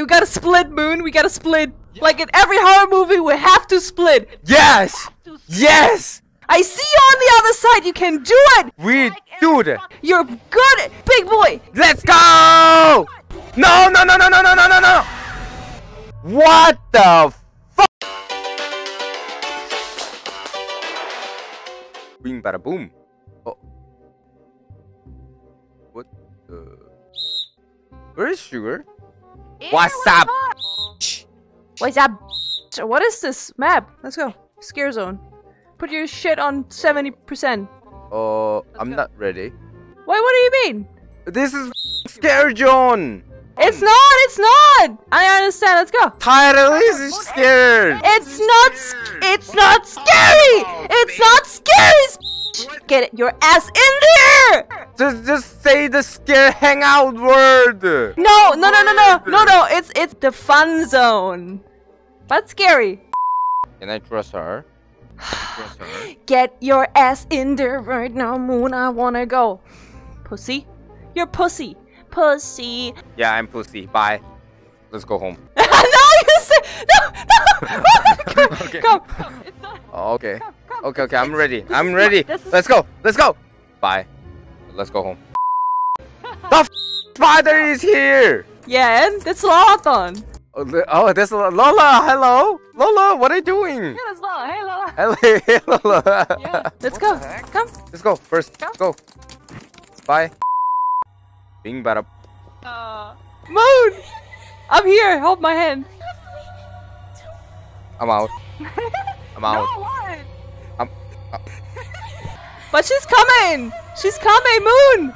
We gotta split, Moon. We gotta split. Yeah. Like in every horror movie, we have to split. Yes. To split. Yes. I see you on the other side. You can do it. We do it. You're good, big boy. Let's go. No, no, no, no, no, no, no, no, no. What the fuck? Bing, bada, boom. Oh. What the? Where is Sugar? Ew, what's up? What's up? What is this map? Let's go. Scare zone. Put your shit on 70%. Oh, I'm not ready. Why? What do you mean? This is scare zone. It's not. It's not. I understand. Let's go. Title is scared. It's not. It's not scary. It's not scary. Get your ass in there. Just say the scare hangout word! No, no, no, no, no, no, no, it's the fun zone. But scary. Can I trust her? Trust her. Get your ass in there right now, Moon, I wanna go. Pussy? You're pussy. Pussy. Yeah, I'm pussy. Bye. Let's go home. No, you said no, no! Okay. Go. It's not... Okay. Come, come. Okay, okay, I'm ready. I'm ready. Let's go. Let's go. Bye. Let's go home. The spider is here! Yeah, and it's Lolathon. Oh, that's Lola. Hello? Lola, what are you doing? Yeah, that's Lola. Hey, Lola. Hey, Lola. Yeah. Let's go. Come. Let's go. First. Come. Go. Bye. Bing, bada. Moon! I'm here. Hold my hand. I'm out. I'm out. No, what? I'm... But she's coming! She's coming, Moon!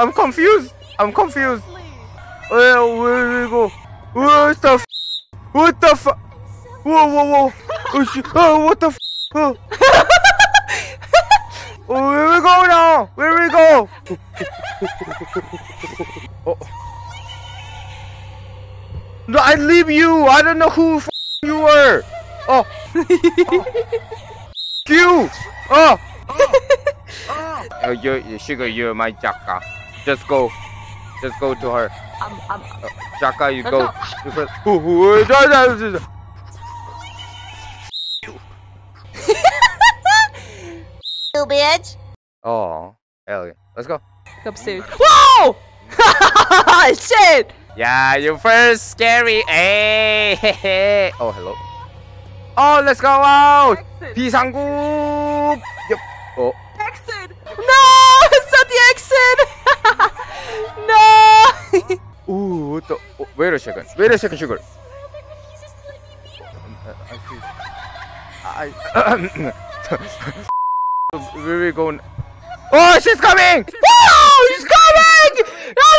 I'm confused! I'm confused! Where do we go? What the f? What the f? Whoa, whoa, whoa! Oh, what the f? Oh. Oh, where we go now? Where we go? Oh. No, I leave you! I don't know who f you were! Oh! You! Oh! Oh, you, Sugar, you're my Jaka. Just go. Just go to her. Jaka, you go. You bitch! Oh, hell yeah. Let's go. Upstairs. Whoa! Shit! Yeah, you first scary. Hey. Oh, hello. Oh, let's go out. Pisangu. Yep. Oh. Exit. No, it's not the exit. No. Ooh, what the? Oh, wait a second. Wait a second, Sugar. Where we going? Oh, she's coming! Oh, she's coming! Oh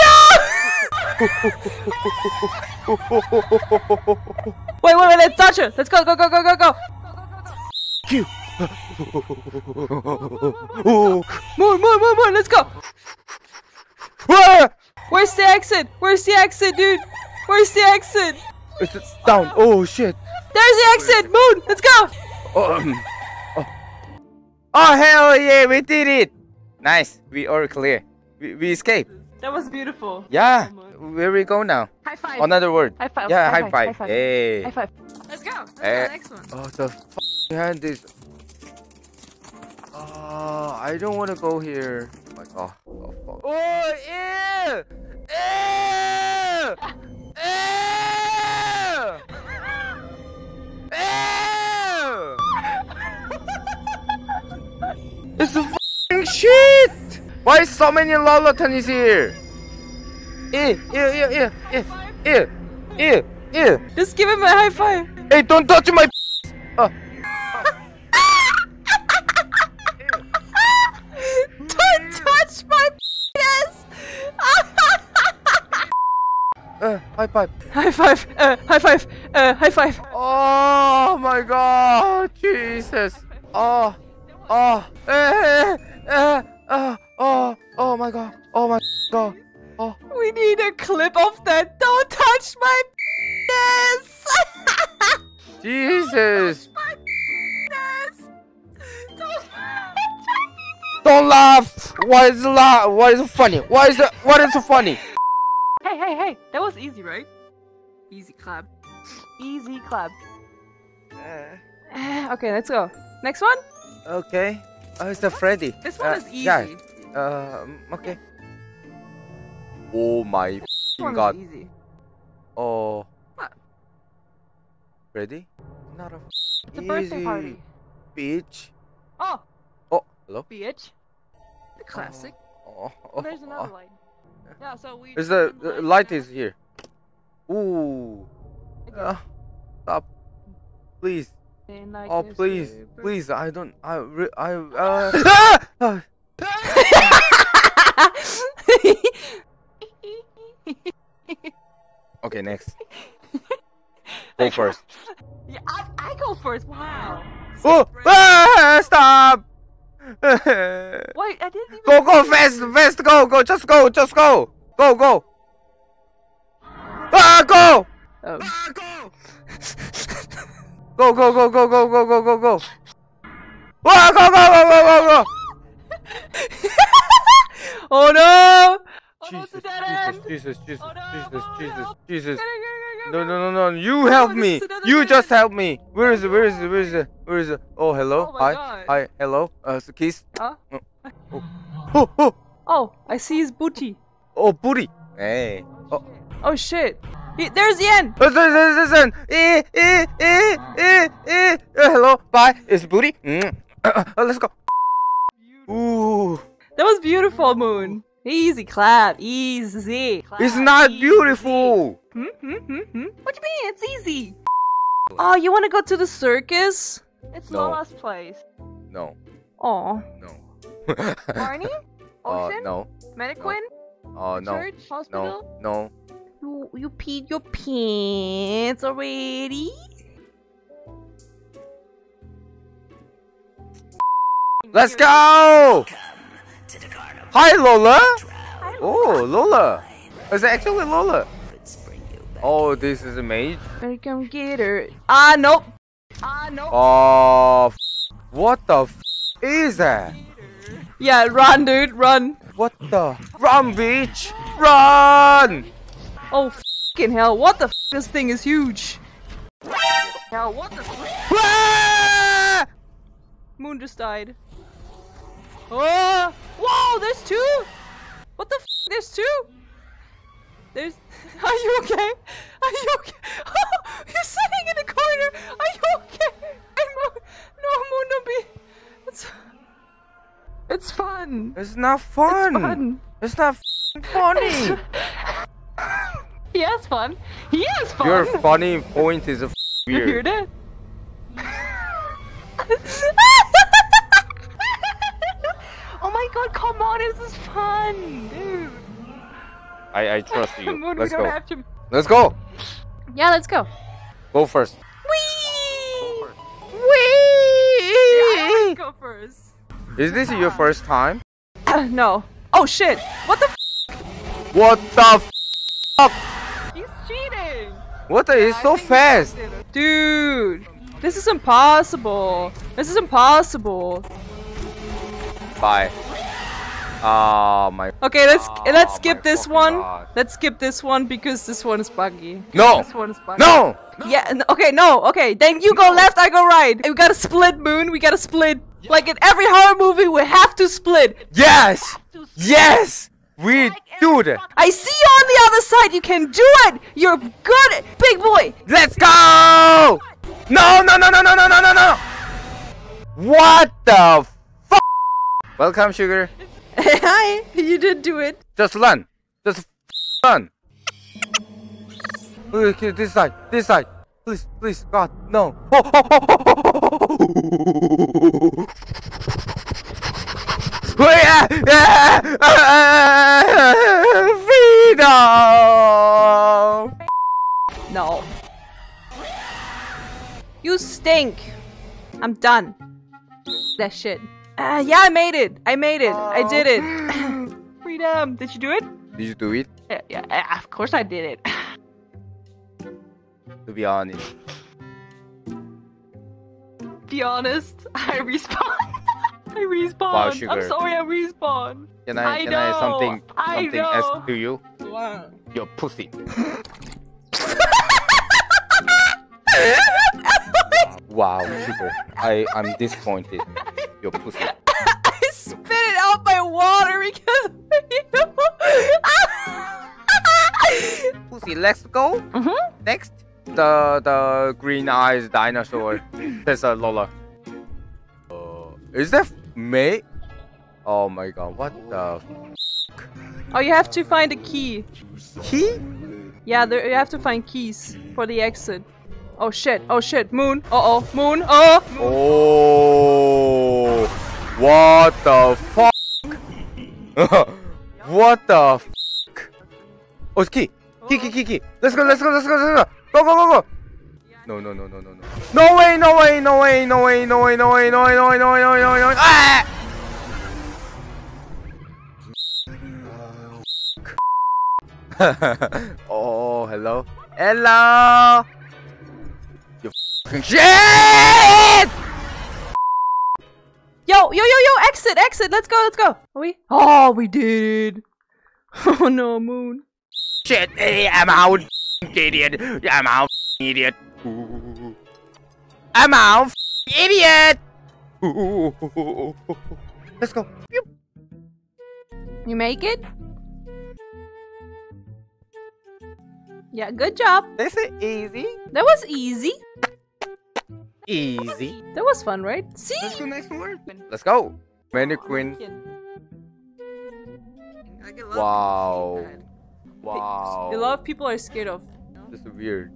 no! Wait, wait, wait, let's touch her! Let's go, go, go, go, go, go! Q! More, more, more, more, let's go! Where's the exit? Where's the exit, dude? Where's the exit? It's down, oh shit! There's the exit, Moon! Let's go! Oh hell yeah, we did it! Nice, we are clear. We escaped. That was beautiful. Yeah. Where we go now? High five. Another word. High five. Yeah, high five. High five. Hey. High five. Let's go. Let's go next one. Oh, the f***ing hand is... Oh, I don't want to go here. Like, oh, oh, fuck. Oh, ew! Ew! Ew! Ew! It's a f***ing shit! Why so many Lolathon is here? Ew, ew, ew, ew, ew, ew, ew, ew. Just give him a high five. Hey, don't touch my p***. Oh. Don't touch my p***ness. High five. High five. High five. High five. Oh my god. Jesus. Oh. Oh. Oh, oh my god, oh my god, oh. We need a clip of that. Don't touch my penis. Jesus. Don't touch my penis. Don't laugh. What is funny? Hey. That was easy, right? Easy clap. Okay, let's go. Next one? Okay. Oh, it's the Freddy. This one is easy. Yeah. Okay. Oh my god. Easy. Oh. What? Freddy? Not a It's a birthday party. Beach. Oh. Oh, hello? Beach. The classic. Oh. There's another light. Yeah, so we... The light is here. Ooh. Okay. Stop. Please. Like please, Okay, next. Go first. Yeah, I go first. Wow. Oh, stop. Wait, I didn't even go fast, go, just go. Go. Go. Go. Go. Oh, go. Oh no. Jesus. No. You help me. You just help me. Where is it? Oh, hello. Hi. Hello. It's a kiss. Huh? Oh, I see his booty. Oh, booty. Hey. Oh shit. There's Yen! Listen! Hello, bye, it's booty. Let's go. Ooh. That was beautiful, Moon. Easy clap, easy. It's not beautiful. What do you mean? It's easy. Oh, you want to go to the circus? It's Lola's place. No. Oh. No. Barney? Ocean? No. Mannequin? Oh, no. Church? Hospital? No. You peed your pants already? Let's go! Hi, Lola! Oh, Lola! It's actually Lola! Oh, this is a mage? Come get her. Ah, nope! Oh, what the f is that? Yeah, run, dude, run! What the? Run, bitch! Run! Oh f***ing hell, what the f***, this thing is huge! Hell, what the f***? Moon just died. Oh! Whoa, there's two! What the f***, there's two? Are you okay? Oh, you're sitting in the corner! Are you okay? No, Moon, don't be... It's fun! It's not fun! It's fun! It's not f***ing funny! He has fun! Your funny point is weird. You heard it? Oh my god, come on, this is fun, dude! I trust you. Moon, let's go! Yeah, let's go! Go first. Whee! Yeah, let's go first. Is this your first time? No. Oh shit! What the f***? What the f***? He's cheating! What? He's so fast! Dude! This is impossible! Bye. Oh my... Okay, let's skip this one. God. Let's skip this one because this one is buggy. No! This one is buggy. No! Yeah, okay, no! Okay, then you go left, I go right! We gotta split, Moon! We gotta split! Yeah. Like in every horror movie, we have to split! Yes! Yes! We do it! I see you on the other side! You can do it! You're good! Big boy! Let's go! No! What the f***? Welcome, Sugar. Hi! You did do it. Just run! Just run! Okay, this side! Please, God, no! Freedom! No. You stink. I'm done. That shit. Yeah, I made it. I did it. Freedom. Did you do it? Yeah, of course I did it. To be honest, I respawned. I respawned. Wow, Sugar. I'm sorry, I respawned. Can I something ask to you? Wow. Your pussy. Wow, Sugar. I'm disappointed. Your pussy. I spit it out my water because you. Pussy, let's go. Mm-hmm. Next, the green eyes dinosaur. That's a Lola. Is that May? Oh my god, what the f***? Oh, you have to find a key. Key? Yeah, you have to find keys for the exit. Oh shit, moon. Uh-oh, moon, oh! Oh! What the f***? What the f***? Oh, it's key! Key, key, key, key! Let's go, let's go, let's go, let's go! Go, go, go, go! No. No way, no way, no way, no way, no way, no way, no way, no way, no way, no way, no way, ah! Oh, hello? Hello! You f***ing shit! Yo, exit, let's go! Are we? Oh, we did! Oh no, Moon. Shit, I'm out, idiot. I'm out, idiot. I'm out, idiot! Let's go. You make it? Yeah, good job. This is easy. That was easy. Easy. That was fun, right? See? Let's go next one. Let's go. Mannequin. Wow. Wow. A lot of people are scared of. This is weird.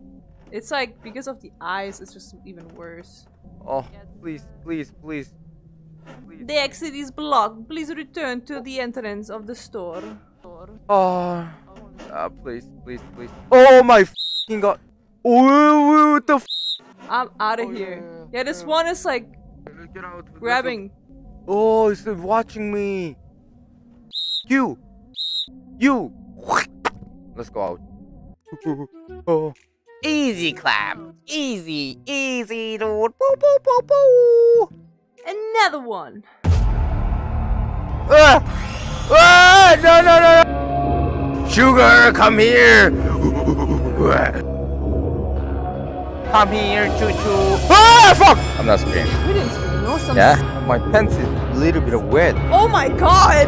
It's like, because of the eyes, it's just even worse. Oh, please. The exit is blocked. Please return to the entrance of the store. Oh, please. Oh my f***ing god. Oh, what the f***? I'm out of here. Yeah, this one is like, grabbing. Oh, it's watching me. You. Let's go out. Oh. Easy clap, easy, dude. Boo, boo, boo, boo. Another one. No. Sugar, come here. Come here, choo-choo. Ah, fuck! I'm not screaming. We didn't scream. No, yeah, my pants is a little bit wet. Oh my god.